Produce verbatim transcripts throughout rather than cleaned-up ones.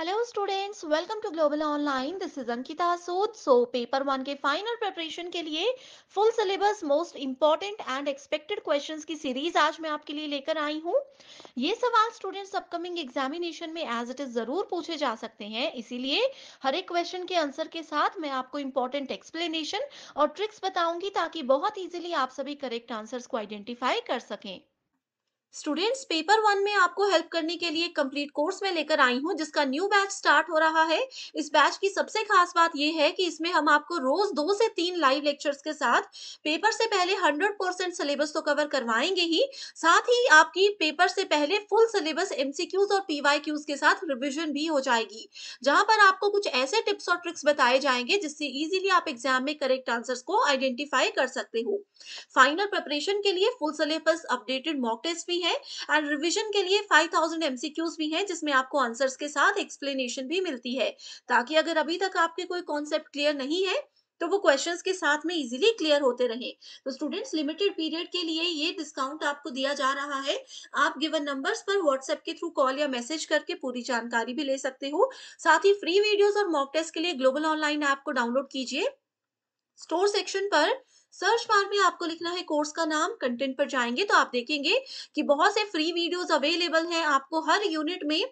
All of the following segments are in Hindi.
Hello students, welcome to Global Online. This is Ankita Sood. So paper one के final preparation के लिए full syllabus most important and expected questions की सीरीज आज मैं आपके लिए लेकर आई हूँ. ये सवाल स्टूडेंट्स अपकमिंग एग्जामिनेशन में एज इट इज जरूर पूछे जा सकते हैं, इसीलिए हर एक क्वेश्चन के आंसर के साथ मैं आपको इम्पोर्टेंट एक्सप्लेनेशन और ट्रिक्स बताऊंगी ताकि बहुत इजीली आप सभी करेक्ट आंसर्स को आइडेंटिफाई कर सकें. स्टूडेंट्स पेपर वन में आपको हेल्प करने के लिए कंप्लीट कोर्स में लेकर आई हूं जिसका न्यू बैच स्टार्ट हो रहा है. इस बैच की सबसे खास बात यह है कि इसमें हम आपको रोज दो से तीन लाइव लेक्चर्स के साथ पेपर से पहले हंड्रेड परसेंट सिलेबस तो कवर करवाएंगे ही, साथ ही आपकी पेपर से पहले फुल सिलेबस एमसीक्यूज और पीवाईक्यूज के साथ रिविजन भी हो जाएगी, जहां पर आपको कुछ ऐसे टिप्स और ट्रिक्स बताए जाएंगे जिससे इजीली आप एग्जाम में करेक्ट आंसर्स को आइडेंटिफाई कर सकते हो. फाइनल प्रिपरेशन के लिए full syllabus updated mock test भी है एंड रिवीजन के लिए फाइव थाउज़ेंड एमसीक्यूज भी हैं जिसमें आपको आंसर्स के साथ एक्सप्लेनेशन भी मिलती है, ताकि अगर अभी तक आपके कोई कॉन्सेप्ट क्लियर नहीं है तो वो क्वेश्चंस के साथ में इजीली क्लियर होते रहे. तो स्टूडेंट्स लिमिटेड पीरियड के लिए ये डिस्काउंट आपको दिया जा रहा है. आप गिवन नंबर्स पर व्हाट्सएप के थ्रू कॉल या मैसेज करके पूरी जानकारी भी ले सकते हो. साथ ही फ्री वीडियोस और मॉक टेस्ट के लिए ग्लोबल ऑनलाइन ऐप को डाउनलोड कीजिए. स्टोर सेक्शन पर सर्च बार में आपको लिखना है कोर्स का नाम. कंटेंट पर जाएंगे तो आप देखेंगे कि बहुत से फ्री वीडियोस अवेलेबल हैं. आपको हर यूनिट में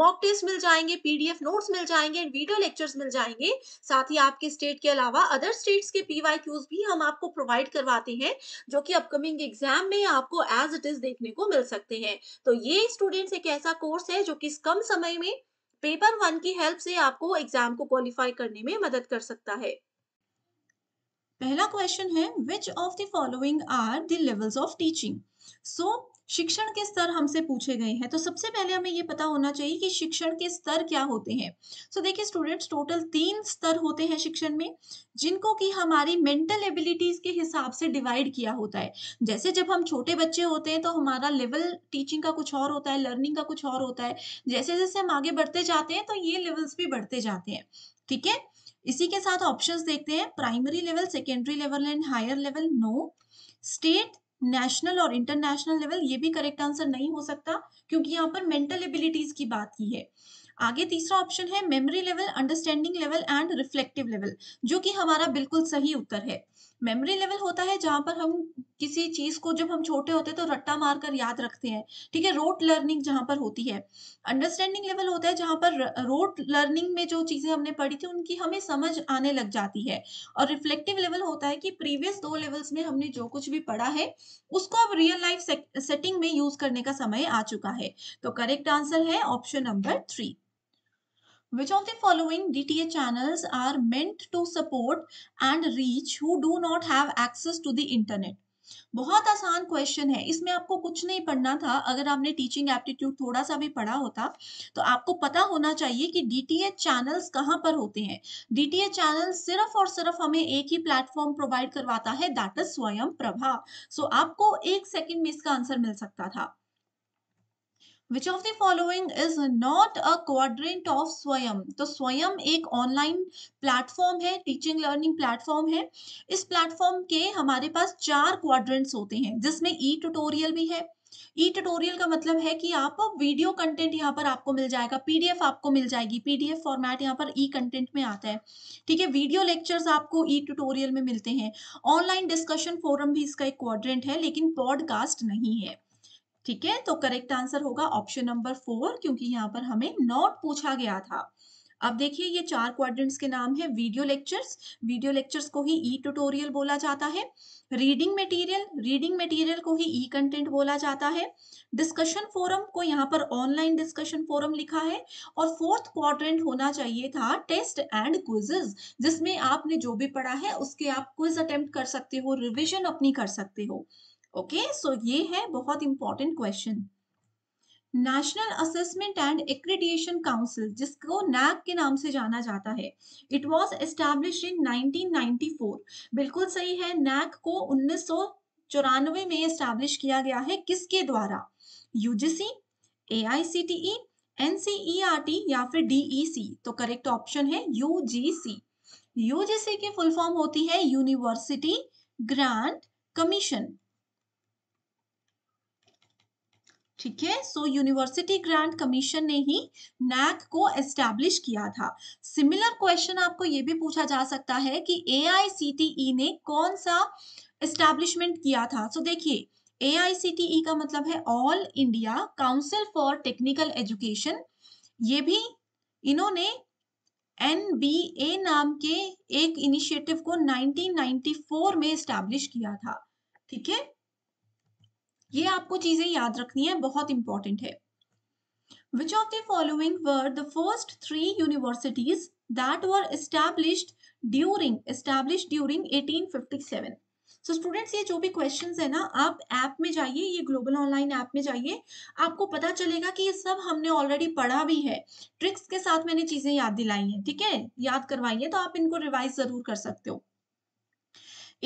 मॉक टेस्ट मिल जाएंगे, पीडीएफ नोट्स मिल जाएंगे, वीडियो लेक्चर्स मिल जाएंगे. साथ ही आपके स्टेट के अलावा अदर स्टेट्स के पीवाईक्यूज भी हम आपको प्रोवाइड करवाते हैं जो कि अपकमिंग एग्जाम में आपको एज इट इज देखने को मिल सकते हैं. तो ये स्टूडेंट्स एक ऐसा कोर्स है जो कि कम समय में पेपर वन की हेल्प से आपको एग्जाम को क्वालिफाई करने में मदद कर सकता है. पहला क्वेश्चन है which of the following are the levels of teaching. So शिक्षण के स्तर हमसे पूछे गए हैं, तो सबसे पहले हमें ये पता होना चाहिए कि शिक्षण के स्तर क्या होते हैं. सो so, देखिए स्टूडेंट्स टोटल तीन स्तर होते हैं शिक्षण में, जिनको कि हमारी मेंटल एबिलिटीज के हिसाब से डिवाइड किया होता है. जैसे जब हम छोटे बच्चे होते हैं तो हमारा लेवल टीचिंग का कुछ और होता है, लर्निंग का कुछ और होता है. जैसे जैसे हम आगे बढ़ते जाते हैं तो ये लेवल्स भी बढ़ते जाते हैं. ठीक है, इसी के साथ ऑप्शंस देखते हैं. Primary level, secondary level and higher level no. State, national और इंटरनेशनल लेवल ये भी करेक्ट आंसर नहीं हो सकता क्योंकि यहाँ पर मेंटल एबिलिटीज की बात की है. आगे तीसरा ऑप्शन है memory level, understanding level and reflective level, जो कि हमारा बिल्कुल सही उत्तर है. मेमोरी लेवल होता है जहां पर हम किसी चीज को जब हम छोटे होते हैं तो रट्टा मारकर याद रखते हैं. ठीक है, रोट लर्निंग जहां पर होती है. अंडरस्टैंडिंग लेवल होता है जहां पर रोट लर्निंग में जो चीजें हमने पढ़ी थी उनकी हमें समझ आने लग जाती है. और रिफ्लेक्टिव लेवल होता है कि प्रीवियस दो लेवल्स में हमने जो कुछ भी पढ़ा है उसको अब रियल लाइफ सेटिंग में यूज करने का समय आ चुका है. तो करेक्ट आंसर है option number three. Which of the following D T A channels are meant to support and reach who do not have access to the internet? बहुत आसान क्वेश्चन है, इसमें आपको कुछ नहीं पढ़ना था. अगर आपने टीचिंग एप्टीट्यूड थोड़ा सा भी पढ़ा होता तो आपको पता होना चाहिए कि डीटीए चैनल्स कहां पर होते हैं. डीटीए चैनल सिर्फ और सिर्फ हमें एक ही प्लेटफॉर्म प्रोवाइड करवाता है, दैट इज स्वयं प्रभा. सो आपको एक सेकेंड में इसका आंसर मिल सकता था. Which of the following is not a quadrant of स्वयं. तो स्वयं एक ऑनलाइन प्लेटफॉर्म है, टीचिंग लर्निंग प्लेटफॉर्म है. इस प्लेटफॉर्म के हमारे पास चार क्वाड्रेंट्स होते हैं जिसमें ई ट्यूटोरियल भी है. ई ट्यूटोरियल का मतलब है कि आप वीडियो कंटेंट यहाँ पर आपको मिल जाएगा, पीडीएफ आपको मिल जाएगी. पीडीएफ फॉर्मेट यहाँ पर ई कंटेंट में आता है. ठीक है, वीडियो लेक्चर्स आपको ई ट्यूटोरियल में मिलते हैं. ऑनलाइन डिस्कशन फोरम भी इसका एक क्वाड्रेंट है, लेकिन पॉडकास्ट नहीं है. ठीक है, तो करेक्ट आंसर होगा ऑप्शन नंबर फोर, क्योंकि यहाँ पर हमें नॉट पूछा गया था. अब देखिए ये चार क्वाड्रेंट्स के नाम है. वीडियो लेक्चर्स, वीडियो लेक्चर्स को ही ई ट्यूटोरियल बोला जाता है. रीडिंग मटेरियल, रीडिंग मटेरियल को ही ई कंटेंट बोला जाता है. डिस्कशन फोरम को यहाँ पर ऑनलाइन डिस्कशन फोरम लिखा है. और फोर्थ क्वाड्रेंट होना चाहिए था टेस्ट एंड क्विजेस, जिसमें आपने जो भी पढ़ा है उसके आप क्विज अटेम्प्ट कर सकते हो, रिविजन अपनी कर सकते हो. ओके okay, सो so ये है बहुत important question. National assessment and accreditation council, जिसको नैक के नाम से जाना जाता है, it was established in nineteen ninety four. बिल्कुल सही है, नैक को उन्नीस सौ चौरानवे में एस्टैब्लिश किया गया है. किसके द्वारा? यूजीसी, एआईसीटीई, एनसीईआरटी या फिर डीईसी. तो करेक्ट ऑप्शन है यूजीसी. यूजीसी की फुल फॉर्म होती है यूनिवर्सिटी ग्रांट कमीशन. ठीक है। सो यूनिवर्सिटी ग्रांट कमीशन ने ही नैक को एस्टैब्लिश किया था। सिमिलर क्वेश्चन आपको ये भी पूछा जा सकता है कि ए आई सी टी ई ने कौन सा एस्टैब्लिशमेंट किया था। सो so, देखिए ए आई सी टी ई का मतलब है all India council for technical education. ये भी इन्होंने एन बी ए नाम के एक इनिशिएटिव को नाइनटीन नाइंटी फोर में एस्टैब्लिश किया था। ठीक है, ये आपको चीजें याद रखनी है, बहुत इंपॉर्टेंट है। Which of the following were the first three universities that were established during established during eighteen fifty-seven? So students, ये जो भी क्वेश्चंस है ना, आप ऐप में जाइए, ये ग्लोबल ऑनलाइन ऐप में जाइए, आपको पता चलेगा कि ये सब हमने ऑलरेडी पढ़ा भी है। ट्रिक्स के साथ मैंने चीजें याद दिलाई हैं, ठीक है, याद करवाई है, तो आप इनको रिवाइज जरूर कर सकते हो।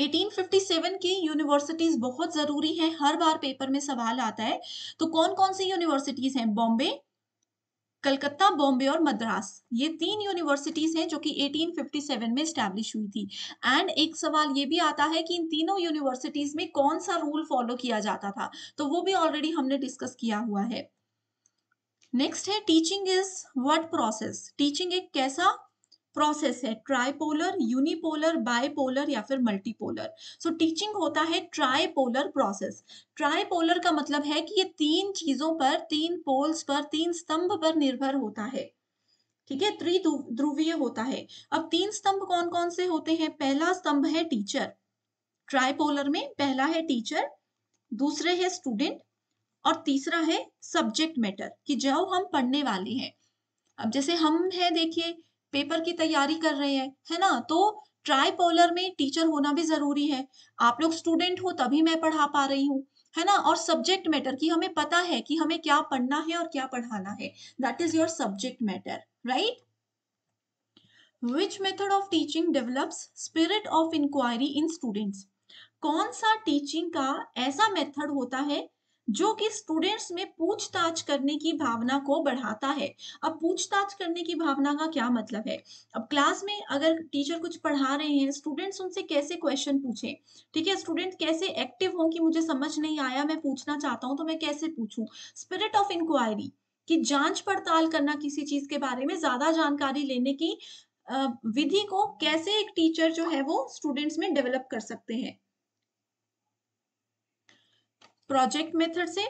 एटीन फिफ्टी सेवन की यूनिवर्सिटीज बहुत जरूरी हैं, हर बार पेपर में सवाल आता है। तो कौन कौन सी यूनिवर्सिटीज हैं? बॉम्बे, कलकत्ता, बॉम्बे और मद्रास, ये तीन यूनिवर्सिटीज हैं जो कि एटीन फिफ्टी सेवन में स्टैब्लिश हुई थी। एंड एक सवाल ये भी आता है कि इन तीनों यूनिवर्सिटीज में कौन सा रूल फॉलो किया जाता था, तो वो भी ऑलरेडी हमने डिस्कस किया हुआ है। नेक्स्ट है teaching is what process. Teaching एक कैसा प्रोसेस है? ट्राईपोलर, यूनिपोलर, बाईपोलर या फिर मल्टीपोलर। सो टीचिंग होता है ट्राईपोलर प्रोसेस। ट्राईपोलर का मतलब है कि ये तीन चीजों पर, तीन पोल्स पर, तीन स्तंभ पर निर्भर होता है। ठीक है, त्रिध्रुवीय होता है। अब तीन स्तंभ कौन कौन से होते हैं? पहला स्तंभ है टीचर। ट्राईपोलर में पहला है टीचर, दूसरे है स्टूडेंट और तीसरा है सब्जेक्ट मैटर, कि जो हम पढ़ने वाले हैं। अब जैसे हम है, देखिए पेपर की तैयारी कर रहे हैं, है ना, तो ट्राईपोलर में टीचर होना भी जरूरी है। आप लोग स्टूडेंट हो तभी मैं पढ़ा पा रही हूँ, है ना, और सब्जेक्ट मैटर की हमें पता है कि हमें क्या पढ़ना है और क्या पढ़ाना है, that is your subject matter, right. Which method of teaching develops spirit of inquiry in students. कौन सा टीचिंग का ऐसा मेथड होता है जो कि स्टूडेंट्स में पूछताछ करने की भावना को बढ़ाता है। अब पूछताछ करने की भावना का क्या मतलब है? अब क्लास में अगर टीचर कुछ पढ़ा रहे हैं, स्टूडेंट्स उनसे कैसे क्वेश्चन पूछें, ठीक है, स्टूडेंट कैसे एक्टिव हों कि मुझे समझ नहीं आया, मैं पूछना चाहता हूं, तो मैं कैसे पूछूं। स्पिरिट ऑफ इंक्वायरी, कि जांच पड़ताल करना, किसी चीज के बारे में ज्यादा जानकारी लेने की विधि को कैसे एक टीचर जो है वो स्टूडेंट्स में डेवलप कर सकते हैं। प्रोजेक्ट मेथड से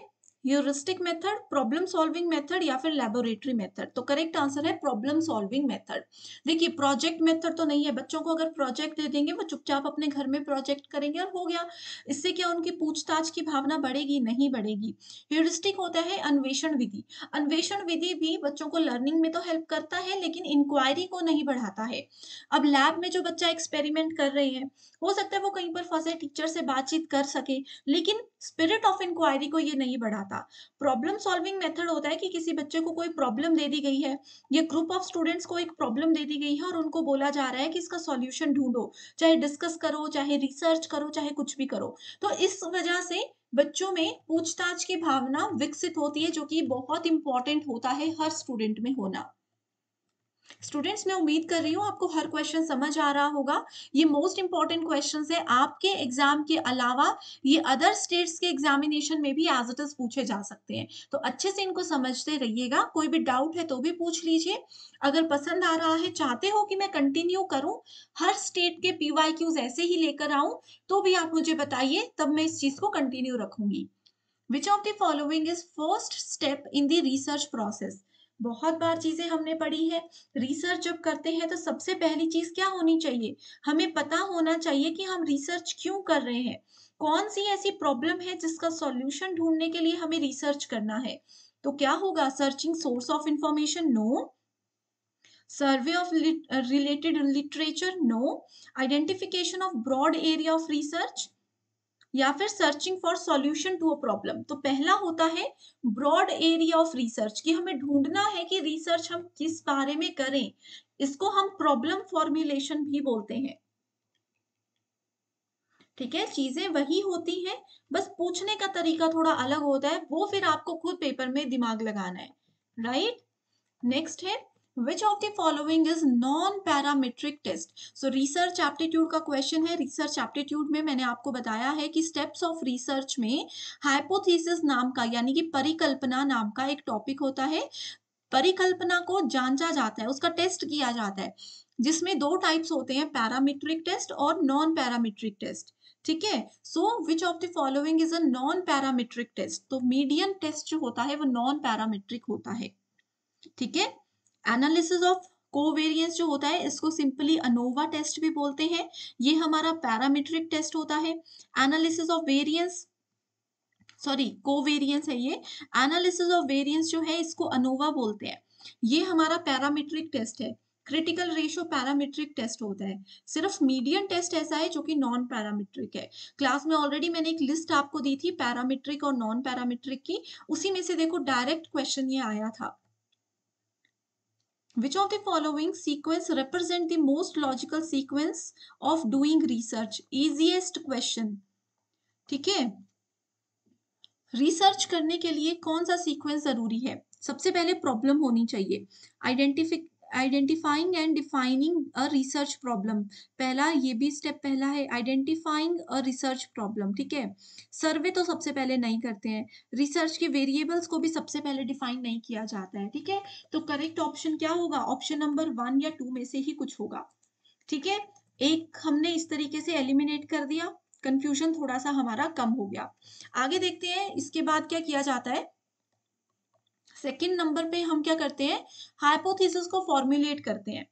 heuristic method, problem solving method या फिर लैबोरेटरी मेथड। तो करेक्ट आंसर है प्रॉब्लम सॉल्विंग मेथड। देखिए प्रोजेक्ट मेथड तो नहीं है, बच्चों को अगर प्रोजेक्ट दे देंगे वो चुपचाप अपने घर में प्रोजेक्ट करेंगे और हो गया, इससे क्या उनकी पूछताछ की भावना बढ़ेगी? नहीं बढ़ेगी। ह्यूरिस्टिक होता है अन्वेषण विधि। अन्वेषण विधि भी बच्चों को लर्निंग में तो हेल्प करता है लेकिन इंक्वायरी को नहीं बढ़ाता है। अब लैब में जो बच्चा एक्सपेरिमेंट कर रहे हैं, हो सकता है वो कहीं पर फंसे, टीचर से बातचीत कर सके, लेकिन स्पिरिट ऑफ इंक्वायरी को ये नहीं बढ़ाता। प्रॉब्लम सॉल्विंग मेथड होता है कि किसी बच्चे को कोई प्रॉब्लम दे दी गई है, या ग्रुप ऑफ स्टूडेंट्स को एक प्रॉब्लम दे दी गई है और उनको बोला जा रहा है कि इसका सॉल्यूशन ढूंढो, चाहे डिस्कस करो, चाहे रिसर्च करो, चाहे कुछ भी करो। तो इस वजह से बच्चों में पूछताछ की भावना विकसित होती है, जो कि बहुत इंपॉर्टेंट होता है हर स्टूडेंट में होना। स्टूडेंट्स, मैं उम्मीद कर रही हूँ आपको हर क्वेश्चन समझ आ रहा होगा। ये मोस्ट इंपॉर्टेंट क्वेश्चंस है, आपके एग्जाम के अलावा ये अदर स्टेट्स के एग्जामिनेशन में भी एज इट इज पूछे जा सकते हैं, तो अच्छे से इनको समझते रहिएगा। कोई भी डाउट है तो भी पूछ लीजिए। अगर पसंद आ रहा है, चाहते हो कि मैं कंटिन्यू करूँ, हर स्टेट के पी वाई क्यूज ऐसे ही लेकर आऊँ, तो भी आप मुझे बताइए, तब मैं इस चीज को कंटिन्यू रखूंगी। Which of the following is first step in the research process. बहुत बार चीजें हमने पढ़ी है, रिसर्च जब करते हैं तो सबसे पहली चीज क्या होनी चाहिए? हमें पता होना चाहिए कि हम रिसर्च क्यों कर रहे हैं, कौन सी ऐसी प्रॉब्लम है जिसका सॉल्यूशन ढूंढने के लिए हमें रिसर्च करना है। तो क्या होगा? Searching source of information, no. Survey of related literature, no. Identification of broad area of research या फिर searching for solution to a problem. तो पहला होता है ब्रॉड एरिया ऑफ रिसर्च, कि हमें ढूंढना है कि रिसर्च हम किस बारे में करें। इसको हम प्रॉब्लम फॉर्मुलेशन भी बोलते हैं। ठीक है, चीजें वही होती हैं, बस पूछने का तरीका थोड़ा अलग होता है, वो फिर आपको खुद पेपर में दिमाग लगाना है, राइट। नेक्स्ट है Which of the following is non-parametric test? So research aptitude का question है। research aptitude में मैंने आपको बताया है कि steps of research में hypothesis नाम का यानी कि परिकल्पना नाम का एक topic होता है। परिकल्पना को जांचा जाता है, उसका टेस्ट किया जाता है, जिसमें दो टाइप्स होते हैं, पैरामीट्रिक टेस्ट और नॉन पैरामीट्रिक टेस्ट। ठीक है, so which of the following is a non parametric test? तो मीडियन टेस्ट जो होता है वो नॉन पैरामीट्रिक होता है। ठीक है, एनालिसिस ऑफ कोवेरियंस जो होता है इसको सिंपली अनोवा टेस्ट भी बोलते हैं, ये हमारा पैरामीट्रिक टेस्ट होता है। Analysis of variance sorry covariance है ये, एनालिसिस ऑफ वेरियंस जो है इसको अनोवा बोलते हैं, ये हमारा पैरामीट्रिक टेस्ट है। क्रिटिकल रेशियो पैरामीट्रिक टेस्ट होता है। सिर्फ मीडियन टेस्ट ऐसा है जो कि नॉन पैरामीट्रिक है। क्लास में ऑलरेडी मैंने एक लिस्ट आपको दी थी पैरामीट्रिक और नॉन पैरामीट्रिक की, उसी में से देखो डायरेक्ट क्वेश्चन ये आया था। Which of the following sequence represent the most logical sequence of doing research? Easiest question। ठीक है, रिसर्च करने के लिए कौन सा सीक्वेंस जरूरी है? सबसे पहले प्रॉब्लम होनी चाहिए। Identific identifying and defining a research problem, पहला ये भी स्टेप पहला है, आइडेंटिफाइंग अ रिसर्च प्रॉब्लम। ठीक है, सर्वे तो सबसे पहले नहीं करते हैं, रिसर्च के वेरिएबल्स को भी सबसे पहले डिफाइन नहीं किया जाता है। ठीक है, तो करेक्ट ऑप्शन क्या होगा? ऑप्शन नंबर वन या टू में से ही कुछ होगा। ठीक है, एक हमने इस तरीके से एलिमिनेट कर दिया, कंफ्यूजन थोड़ा सा हमारा कम हो गया। आगे देखते हैं इसके बाद क्या किया जाता है। सेकेंड नंबर पे हम क्या करते हैं, हाइपोथेसिस को फॉर्मुलेट करते हैं।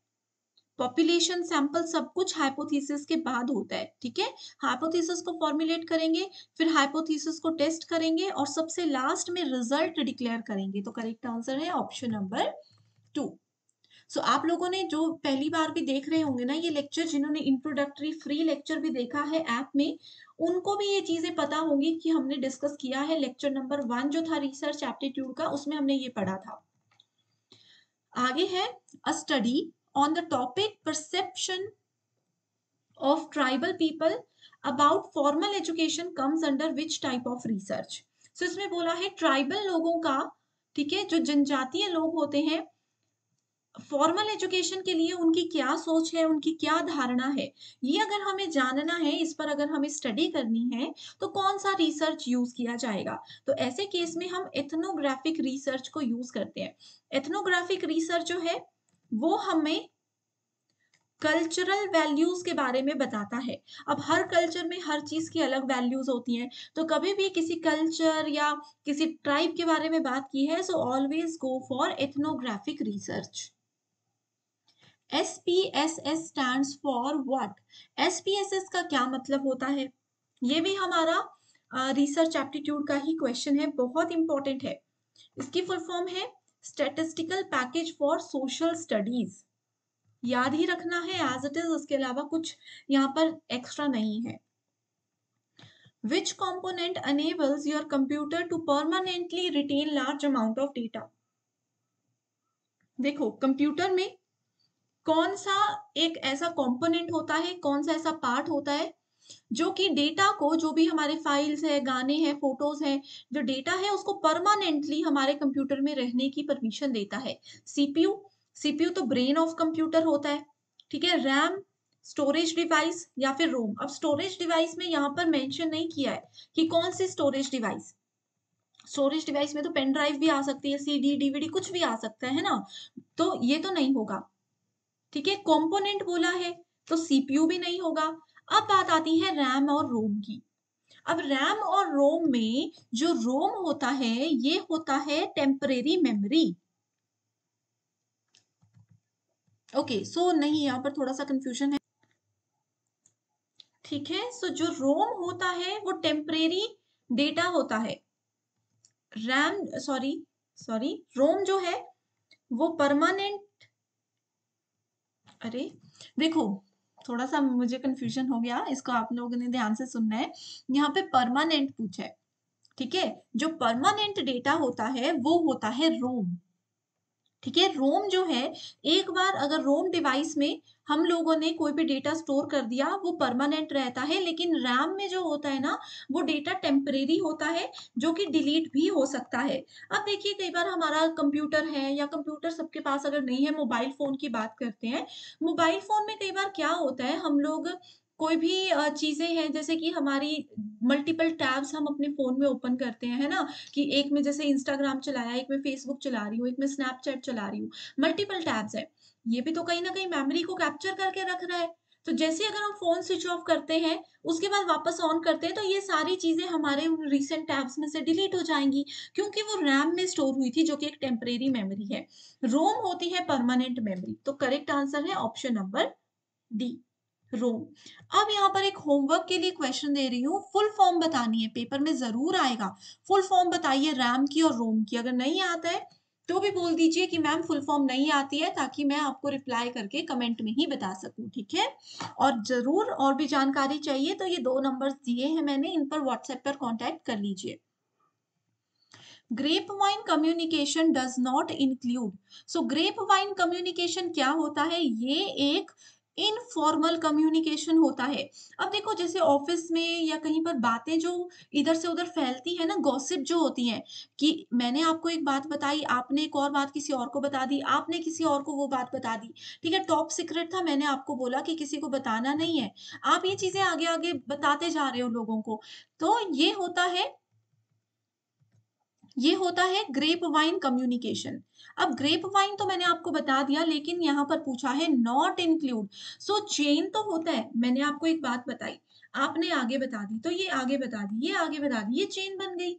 पॉपुलेशन सैंपल सब कुछ हाइपोथेसिस के बाद होता है। ठीक है, हाइपोथेसिस को फॉर्मुलेट करेंगे, फिर हाइपोथेसिस को टेस्ट करेंगे और सबसे लास्ट में रिजल्ट डिक्लेयर करेंगे। तो करेक्ट आंसर है option number two. So so, आप लोगों ने जो पहली बार भी देख रहे होंगे ना ये लेक्चर, जिन्होंने इंट्रोडक्टरी फ्री लेक्चर भी देखा है ऐप में, उनको भी ये चीजें पता होंगी कि हमने डिस्कस किया है। लेक्चर नंबर वन जो था रिसर्च एप्टीट्यूड का, उसमें हमने ये पढ़ा था। आगे है a study on the topic perception of tribal people about formal education comes under which type of research. So इसमें बोला है ट्राइबल लोगों का, ठीक है, जो जनजातीय लोग होते हैं, फॉर्मल एजुकेशन के लिए उनकी क्या सोच है, उनकी क्या धारणा है, ये अगर हमें जानना है, इस पर अगर हमें स्टडी करनी है, तो कौन सा रिसर्च यूज किया जाएगा? तो ऐसे केस में हम एथनोग्राफिक रिसर्च को यूज करते हैं। एथनोग्राफिक रिसर्च जो है वो हमें कल्चरल वैल्यूज के बारे में बताता है। अब हर कल्चर में हर चीज की अलग वैल्यूज होती हैं, तो कभी भी किसी कल्चर या किसी ट्राइब के बारे में बात की है, so always go for ethnographic research. S P S S stands for what? S P S S का क्या मतलब होता है? ये भी हमारा रिसर्च एप्टीट्यूड का ही क्वेश्चन है, बहुत इंपॉर्टेंट है। इसकी फुल फॉर्म है statistical package for social studies. याद ही रखना है एज इट इज, उसके अलावा कुछ यहाँ पर एक्स्ट्रा नहीं है। Which component enables your computer to permanently retain large amount of data? देखो कंप्यूटर में कौन सा एक ऐसा कंपोनेंट होता है, कौन सा ऐसा पार्ट होता है जो कि डेटा को, जो भी हमारे फाइल्स है, गाने हैं, फोटोज हैं, जो डेटा है उसको परमानेंटली हमारे कंप्यूटर में रहने की परमिशन देता है? सीपीयू, सीपीयू तो ब्रेन ऑफ कंप्यूटर होता है। ठीक है, रैम, स्टोरेज डिवाइस या फिर रोम। अब स्टोरेज डिवाइस में यहाँ पर मेंशन नहीं किया है कि कौन सी स्टोरेज डिवाइस। स्टोरेज डिवाइस में तो पेन ड्राइव भी आ सकती है, सीडी, डीवीडी कुछ भी आ सकता है ना, तो ये तो नहीं होगा। ठीक है, कंपोनेंट बोला है तो सीपीयू भी नहीं होगा। अब बात आती है रैम और रोम की। अब रैम और रोम में जो रोम होता है ये होता है टेम्परेरी मेमोरी। ओके, सो नहीं, यहाँ पर थोड़ा सा कंफ्यूजन है। ठीक है, सो जो रोम होता है वो टेम्परेरी डेटा होता है। रैम सॉरी सॉरी रोम जो है वो परमानेंट। अरे देखो थोड़ा सा मुझे कंफ्यूजन हो गया, इसको आप लोगों ने ध्यान से सुनना है। यहाँ पे परमानेंट पूछा है। ठीक है, जो परमानेंट डेटा होता है वो होता है रोम। ठीक है। रोम जो है, एक बार अगर रोम डिवाइस में हम लोगों ने कोई भी डेटा स्टोर कर दिया वो परमानेंट रहता है, लेकिन रैम में जो होता है ना वो डेटा टेम्परेरी होता है जो कि डिलीट भी हो सकता है। अब देखिए कई बार हमारा कंप्यूटर है, या कंप्यूटर सबके पास अगर नहीं है, मोबाइल फोन की बात करते हैं। मोबाइल फोन में कई बार क्या होता है, हम लोग कोई भी चीज़ें हैं जैसे कि हमारी मल्टीपल टैब्स हम अपने फ़ोन में ओपन करते हैं, है ना, कि एक में जैसे इंस्टाग्राम चलाया, एक में फेसबुक चला रही हूँ, एक में स्नैपचैट चला रही हूँ, मल्टीपल टैब्स है। ये भी तो कहीं ना कहीं मेमोरी को कैप्चर करके रख रहा है। तो जैसे अगर हम फोन स्विच ऑफ करते हैं उसके बाद वापस ऑन करते हैं तो ये सारी चीज़ें हमारे उन रिसेंट टैब्स में से डिलीट हो जाएंगी, क्योंकि वो रैम में स्टोर हुई थी जो कि एक टेम्परेरी मेमोरी है। रोम होती है परमानेंट मेमोरी। तो करेक्ट आंसर है ऑप्शन नंबर डी, रोम। अब यहाँ पर एक होमवर्क के लिए क्वेश्चन दे रही हूँ, फुल फॉर्म बतानी है, पेपर में जरूर आएगा। फुल फॉर्म बताइए रैम की और रोम की। अगर नहीं आता है तो भी बोल दीजिए कि मैम फुल फॉर्म नहीं आती है, ताकि मैं आपको रिप्लाई करके कमेंट में ही बता सकूं, ठीक है। और जरूर और भी जानकारी चाहिए तो ये दो नंबर्स दिए हैं मैंने, इन पर व्हाट्सएप पर कॉन्टेक्ट कर लीजिए। Grapevine communication does not include. So grapevine communication क्या होता है, ये एक इनफॉर्मल कम्युनिकेशन होता है। अब देखो जैसे ऑफिस में या कहीं पर बातें जो इधर से उधर फैलती है ना, गॉसिप जो होती है, कि मैंने आपको एक बात बताई, आपने एक और बात किसी और को बता दी, आपने किसी और को वो बात बता दी, ठीक है, टॉप सीक्रेट था, मैंने आपको बोला कि किसी को बताना नहीं है, आप ये चीजें आगे आगे बताते जा रहे हो लोगों को, तो ये होता है ये होता है ग्रेप वाइन कम्युनिकेशन। अब ग्रेप वाइन तो मैंने आपको बता दिया, लेकिन यहाँ पर पूछा है नॉट इंक्लूड। सो चेन तो होता है, मैंने आपको एक बात बताई, आपने आगे बता दी, तो ये आगे बता दी, ये आगे बता दी, ये चेन बन गई,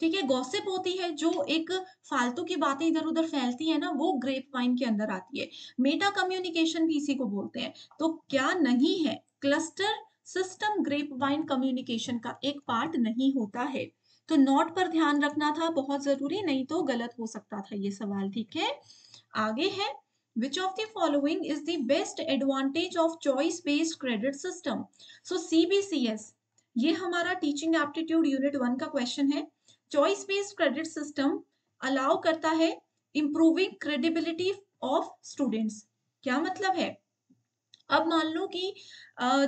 ठीक है। गॉसिप होती है जो एक फालतू की बातें इधर उधर फैलती है ना, वो ग्रेप वाइन के अंदर आती है। मेटा कम्युनिकेशन भी इसी को बोलते हैं। तो क्या नहीं है, cluster system grapevine communication का एक पार्ट नहीं होता है। तो नॉट पर ध्यान रखना था, बहुत जरूरी, नहीं तो गलत हो सकता था ये सवाल, ठीक है। आगे है, which of the following is the best advantage of choice based credit system. So C B C S, ये हमारा टीचिंग एप्टीट्यूड यूनिट वन का क्वेश्चन है। Choice based credit system allow करता है इंप्रूविंग क्रेडिबिलिटी ऑफ स्टूडेंट्स। क्या मतलब है, अब मान लो कि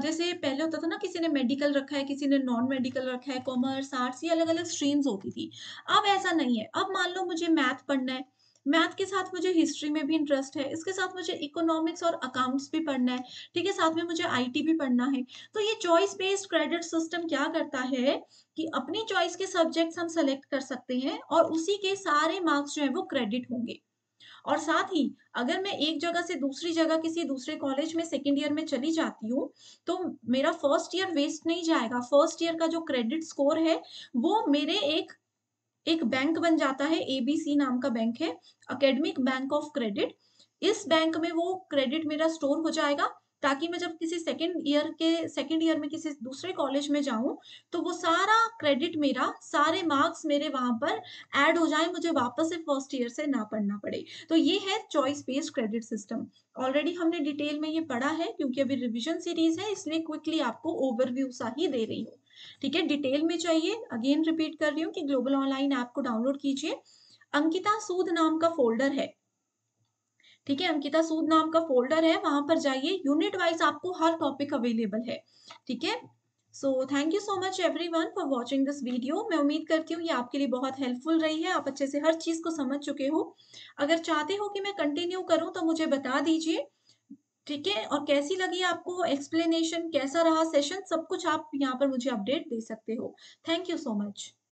जैसे पहले होता था ना, किसी ने मेडिकल रखा है, किसी ने नॉन मेडिकल रखा है, कॉमर्स, आर्ट्स, ये अलग अलग स्ट्रीम्स होती थी। अब ऐसा नहीं है। अब मान लो मुझे मैथ पढ़ना है, मैथ के साथ मुझे हिस्ट्री में भी इंटरेस्ट है, इसके साथ मुझे इकोनॉमिक्स और अकाउंट्स भी पढ़ना है, ठीक है, साथ में मुझे आई टी भी पढ़ना है। तो ये चॉइस बेस्ड क्रेडिट सिस्टम क्या करता है कि अपनी चॉइस के सब्जेक्ट्स हम सेलेक्ट कर सकते हैं और उसी के सारे मार्क्स जो है वो क्रेडिट होंगे। और साथ ही अगर मैं एक जगह से दूसरी जगह किसी दूसरे कॉलेज में सेकेंड ईयर में चली जाती हूँ तो मेरा फर्स्ट ईयर वेस्ट नहीं जाएगा। फर्स्ट ईयर का जो क्रेडिट स्कोर है वो मेरे एक एक बैंक बन जाता है, ए बी सी नाम का बैंक है, एकेडमिक बैंक ऑफ क्रेडिट। इस बैंक में वो क्रेडिट मेरा स्टोर हो जाएगा, ताकि मैं जब किसी सेकेंड ईयर के सेकेंड ईयर में किसी दूसरे कॉलेज में जाऊं तो वो सारा क्रेडिट मेरा, सारे मार्क्स मेरे वहां पर ऐड हो जाए, मुझे वापस से फर्स्ट ईयर से ना पढ़ना पड़े। तो ये है choice based credit system. Already हमने डिटेल में ये पढ़ा है, क्योंकि अभी रिविजन सीरीज है इसलिए क्विकली आपको ओवरव्यू सा ही दे रही हूँ, ठीक है। डिटेल में चाहिए, अगेन रिपीट कर रही हूँ कि ग्लोबल ऑनलाइन ऐप को डाउनलोड कीजिए। अंकिता सूद नाम का फोल्डर है, ठीक है, अंकिता सूद नाम का फोल्डर है, वहां पर जाइए। यूनिट वाइज आपको हर टॉपिक अवेलेबल है, ठीक है। So thank you so much everyone for watching this video. मैं उम्मीद करती हूँ ये आपके लिए बहुत हेल्पफुल रही है, आप अच्छे से हर चीज को समझ चुके हो। अगर चाहते हो कि मैं कंटिन्यू करूँ तो मुझे बता दीजिए, ठीक है। और कैसी लगी आपको एक्सप्लेनेशन, कैसा रहा सेशन, सब कुछ आप यहाँ पर मुझे अपडेट दे सकते हो। Thank you so much.